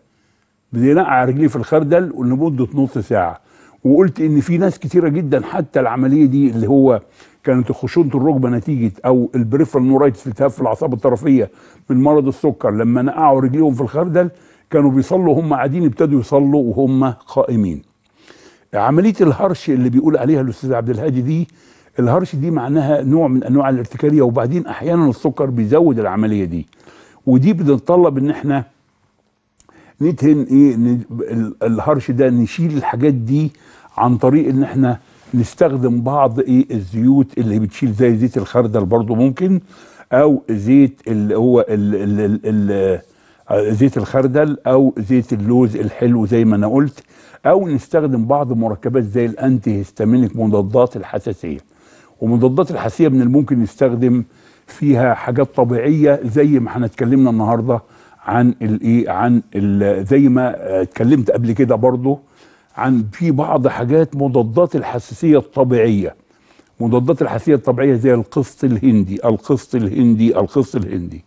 بينقع رجليه في الخردل لمده نص ساعه. وقلت ان في ناس كتيره جدا حتى العمليه دي اللي هو كانت خشونه الركبه نتيجه او البريفرال نورايتس التهاب في الاعصاب الطرفيه من مرض السكر، لما نقعوا رجليهم في الخردل كانوا بيصلوا هم قاعدين، ابتدوا يصلوا وهم قائمين. عمليه الهرش اللي بيقول عليها الاستاذ عبد الهادي دي، الهرش دي معناها نوع من انواع الارتكاريه، وبعدين احيانا السكر بيزود العمليه دي، ودي بتتطلب ان احنا ندهن ايه الهرش ده، نشيل الحاجات دي عن طريق ان احنا نستخدم بعض ايه الزيوت اللي بتشيل، زي زيت الخردل برضو ممكن، او زيت اللي هو زيت الخردل، او زيت اللوز الحلو زي ما انا قلت، او نستخدم بعض مركبات زي الانتي هيستامينيك، مضادات الحساسيه. ومضادات الحساسيه من الممكن نستخدم فيها حاجات طبيعيه، زي ما احنا اتكلمنا النهارده عن الايه زي ما اتكلمت قبل كده برضو عن في بعض حاجات مضادات الحساسيه الطبيعيه. مضادات الحساسيه الطبيعيه زي القسط الهندي،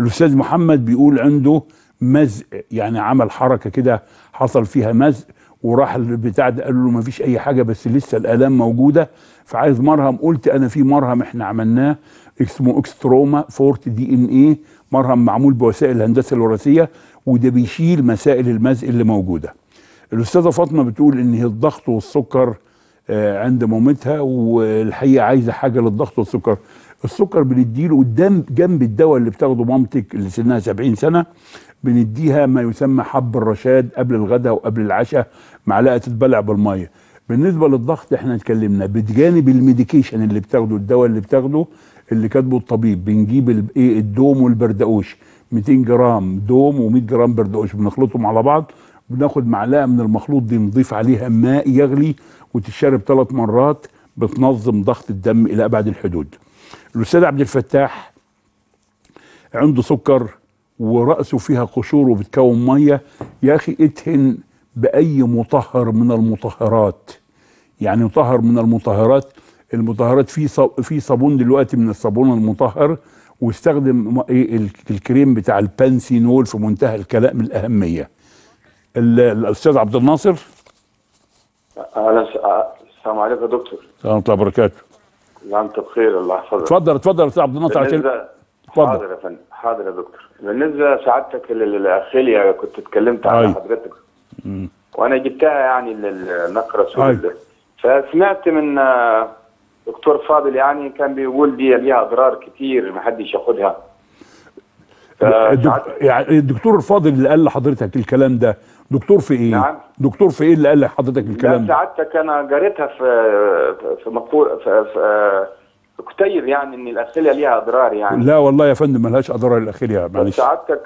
الاستاذ محمد بيقول عنده مزق، يعني عمل حركه كده حصل فيها مزق وراح البتاع ده قالوا له ما فيش اي حاجه بس لسه الالام موجوده، فعايز مرهم. قلت انا في مرهم احنا عملناه اسمه اكستروما فورت DNA، مرهم معمول بوسائل الهندسه الوراثيه، وده بيشيل مسائل المزق اللي موجوده. الاستاذه فاطمه بتقول ان هي الضغط والسكر عند مامتها، والحقيقه عايزه حاجه للضغط والسكر. السكر بنديله قدام جنب الدواء اللي بتاخده مامتك اللي سنها 70 سنه، بنديها ما يسمى حب الرشاد قبل الغداء وقبل العشاء، معلقه تتبلع بالميه. بالنسبه للضغط احنا اتكلمنا بجانب الميديكيشن اللي بتاخده، الدواء اللي بتاخده اللي كاتبه الطبيب، بنجيب الايه الدوم والبردقوش، 200 جرام دوم و100 جرام بردقوش، بنخلطهم على بعض، بناخد معلقه من المخلوط دي نضيف عليها ماء يغلي وتتشرب 3 مرات، بتنظم ضغط الدم الى ابعد الحدود. الاستاذ عبد الفتاح عنده سكر وراسه فيها قشور وبتكون ميه، يا اخي اتهن باي مطهر من المطهرات، يعني مطهر من المطهرات. المطهرات في صابون دلوقتي من الصابون المطهر، واستخدم الكريم بتاع البانسينول في منتهى الكلام الأهمية. الأستاذ عبد الناصر. السلام عليكم يا دكتور. السلام ورحمة الله وبركاته. وأنت بخير الله يحفظك. اتفضل اتفضل يا أستاذ عبد الناصر. حاضر يا فندم. حاضر يا دكتور. بالنسبة لسعادتك للأخيليا كنت اتكلمت عن حضرتك وأنا جبتها يعني للنقرة سوريا، فسمعت من دكتور فاضل يعني كان بيقول دي ليها اضرار كتير ما حدش ياخدها. يعني الدكتور فاضل اللي قال لحضرتك الكلام ده دكتور في ايه؟ نعم دكتور في ايه اللي قال لحضرتك الكلام ده؟ سعادتك انا قريتها في مقوله في كتيب يعني ان الاخيليا ليها اضرار يعني. لا والله يا فندم مالهاش اضرار الاخيليا معلش. سعادتك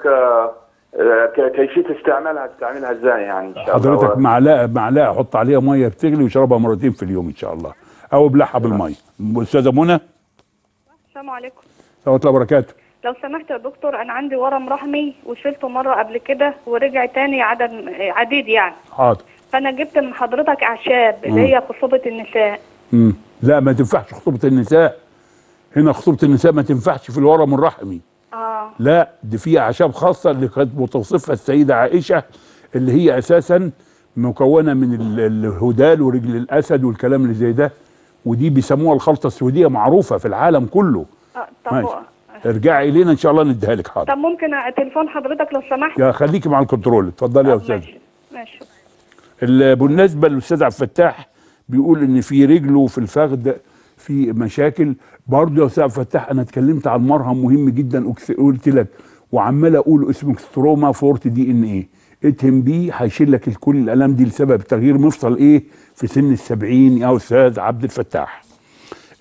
كيفيه استعمالها تستعملها ازاي يعني؟ إن شاء حضرتك الله. معلقه حط عليها ميه بتغلي وشربها مرتين في اليوم ان شاء الله. او ابلعها بالميه. استاذه منى. السلام عليكم. السلام ورحمه الله وبركاته. لو سمحت يا دكتور انا عندي ورم رحمي وشلته مره قبل كده ورجع تاني عديد يعني. حاضر. فانا جبت من حضرتك اعشاب اللي هي خصوبه النساء. لا ما تنفعش خصوبه النساء. هنا خصوبه النساء ما تنفعش في الورم الرحمي. لا دي في اعشاب خاصه اللي كانت بتصفها السيده عائشه اللي هي اساسا مكونه من الهدال ورجل الاسد والكلام اللي زي ده. ودي بيسموها الخلطه السوديه معروفه في العالم كله. طب ارجعي الينا ان شاء الله نديها لك. حاضر. طب ممكن تليفون حضرتك لو سمحت؟ يا خليكي مع الكنترول. اتفضلي يا استاذ. ماشي ماشي. بالنسبه للاستاذ عبد الفتاح بيقول ان في رجله في الفخذ في مشاكل. برضه يا استاذ عبد الفتاح انا اتكلمت عن مرهم مهم جدا قلت لك وعمال اقول اسمه ستروما فورت دي ان ايه. اتهم بيه هيشيل لك كل الالام دي لسبب تغيير مفصل ايه في سن ال70 يا استاذ عبد الفتاح.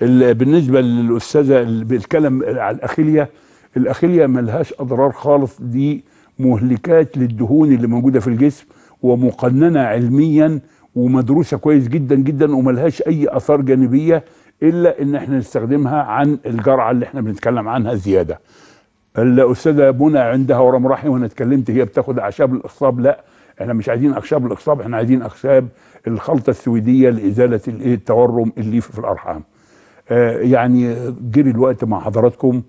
بالنسبه للاستاذه بالكلام على الاخيليا، الاخيليا ملهاش اضرار خالص. دي مهلكات للدهون اللي موجوده في الجسم ومقننه علميا ومدروسه كويس جدا جدا وملهاش اي اثار جانبيه الا ان احنا نستخدمها عن الجرعه اللي احنا بنتكلم عنها زياده. الاستاذه منى عندها ورم رحمي وانا اتكلمت هي بتاخد اعشاب الاخصاب. لا احنا مش عايزين اعشاب الاخصاب، احنا عايزين اعشاب الخلطه السويديه لازاله التورم اللي في الارحام. يعني جري الوقت مع حضراتكم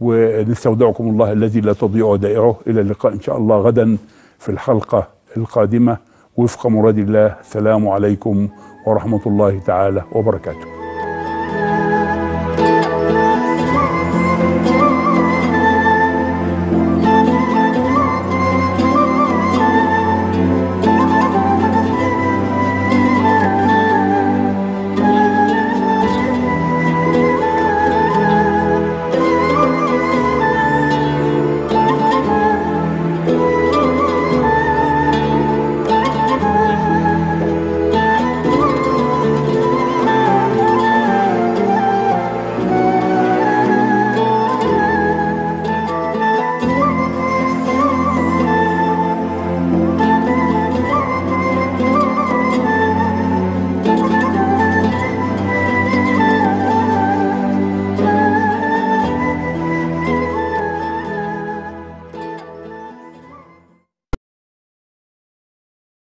ونستودعكم الله الذي لا تضيع ودائعه. الى اللقاء ان شاء الله غدا في الحلقه القادمه وفق مراد الله. السلام عليكم ورحمه الله تعالى وبركاته.